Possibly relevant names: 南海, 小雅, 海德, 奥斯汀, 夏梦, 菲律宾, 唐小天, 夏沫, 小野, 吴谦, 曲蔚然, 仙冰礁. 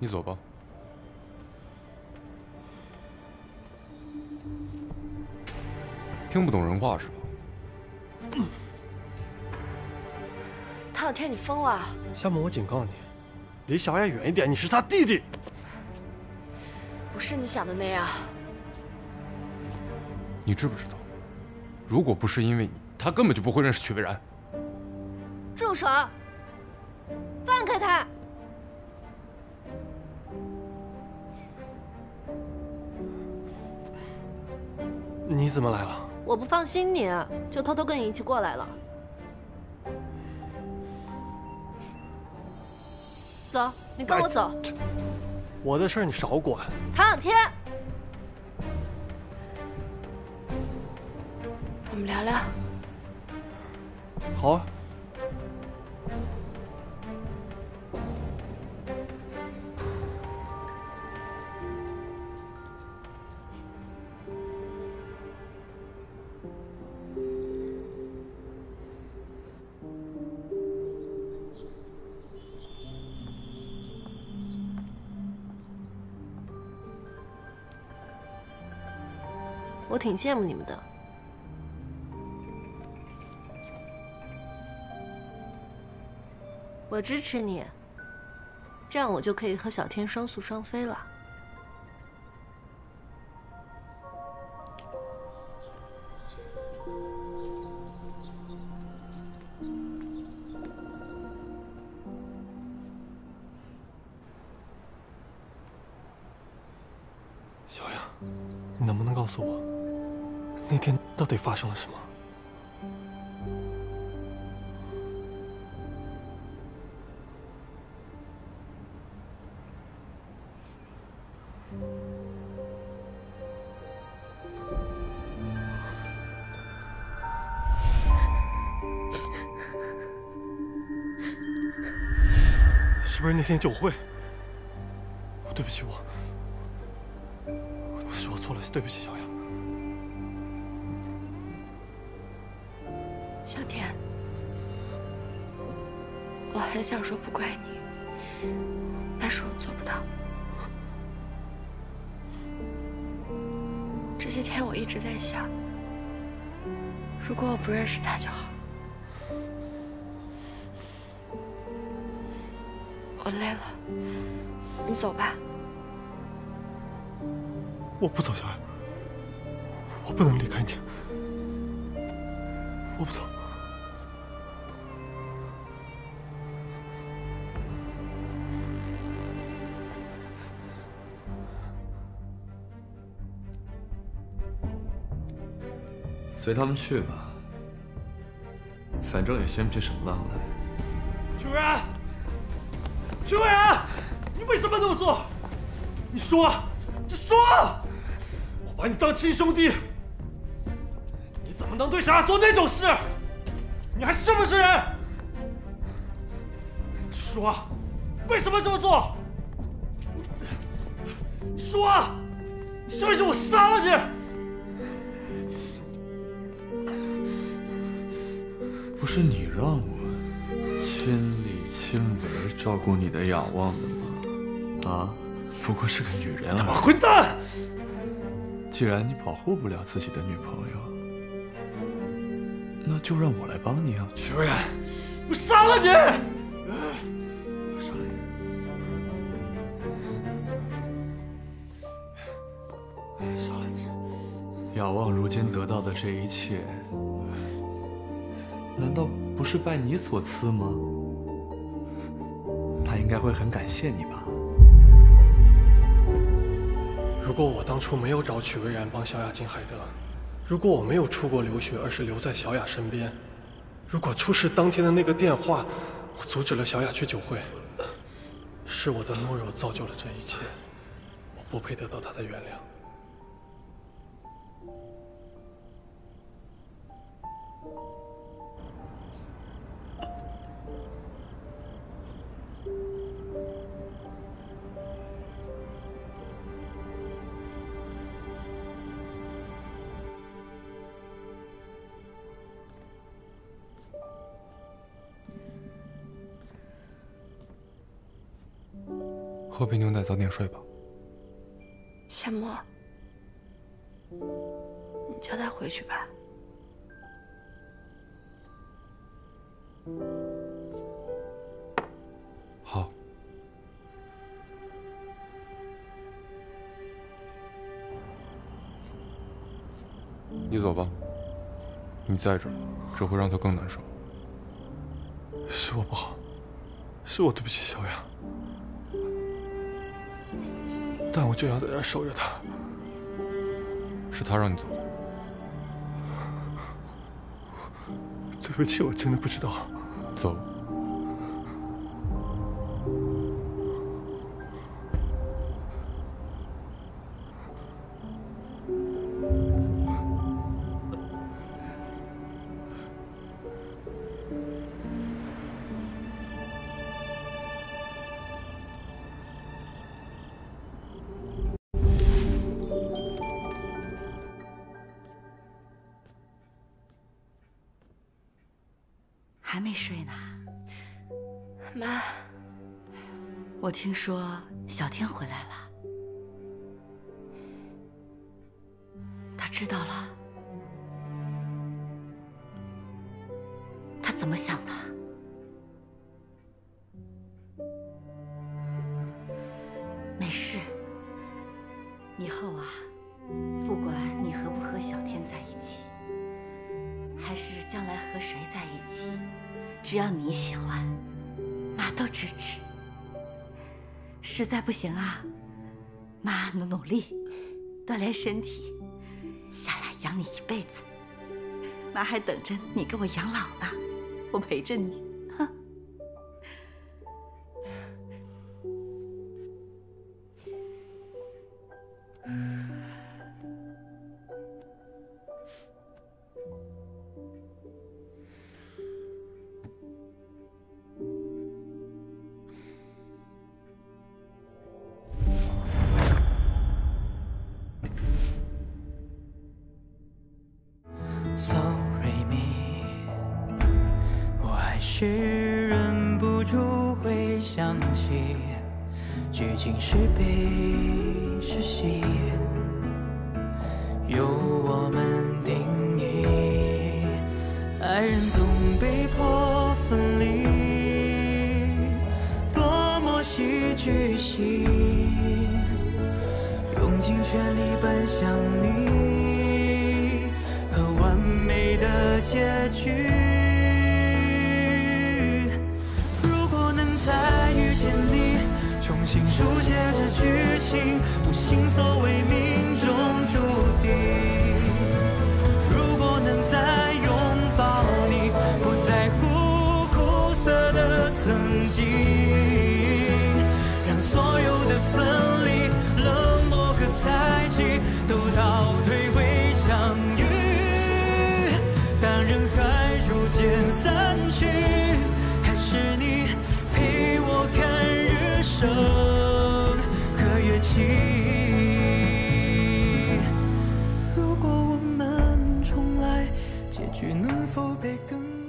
你走吧。听不懂人话是吧？唐小天，你疯了！夏梦，我警告你，离小野远一点。你是他弟弟，不是你想的那样。你知不知道，如果不是因为你，他根本就不会认识曲蔚然。住手！放开他！ 你怎么来了？我不放心你，就偷偷跟你一起过来了。走，你跟我走。我的事你少管。唐小天，我们聊聊。好啊。我挺羡慕你们的。我支持你，这样我就可以和小天双宿双飞了。小雅，你能不能告诉我？ 那天到底发生了什么？是不是那天酒会？对不起，我错了，对不起，小雅。 小天，我很想说不怪你，但是我做不到。这些天我一直在想，如果我不认识他就好。我累了，你走吧。我不走，小雅，我不能离开你，我不走。 随他们去吧，反正也掀不起什么浪来。曲蔚然，曲蔚然，你为什么这么做？你说，你说，我把你当亲兄弟，你怎么能对小雅做那种事？你还是不是人？你说，为什么这么做？你说，你是不是我杀了你？ 不是你让我亲力亲为照顾你的仰望的吗？啊，不过是个女人而已。混蛋！既然你保护不了自己的女朋友，那就让我来帮你啊！曲蔚然，我杀了你！我杀了你！杀了你！仰望如今得到的这一切。 难道不是拜你所赐吗？他应该会很感谢你吧。如果我当初没有找曲蔚然帮小雅进海德，如果我没有出国留学，而是留在小雅身边，如果出事当天的那个电话，我阻止了小雅去酒会，是我的懦弱造就了这一切，我不配得到她的原谅。喝杯牛奶，早点睡吧。夏沫，你叫他回去吧。好。 你走吧，你在这儿只会让他更难受。是我不好，是我对不起小雅，但我就要在这儿守着他。是他让你走的。对不起，我真的不知道。走。 还没睡呢，妈。我听说小天回来了，他知道了，他怎么想的？没事，以后啊，不管你和不和小天在一起，还是将来和谁在一起。 只要你喜欢，妈都支持。实在不行啊，妈努力，锻炼身体，将来养你一辈子。妈还等着你给我养老呢，我陪着你。哈。So re mi， 我还是忍不住会想起，剧情是悲是喜，由我们定义。爱人总被迫分离，多么戏剧性，用尽全力奔向你。 的结局。如果能再遇见你，重新书写这剧情，不信所谓命中注定。如果能再拥抱你，不在乎苦涩的曾经，让所有的分离、冷漠和猜忌都倒退回相遇。 当人海逐渐散去，还是你陪我看日升和月起。如果我们重来，结局能否被更改？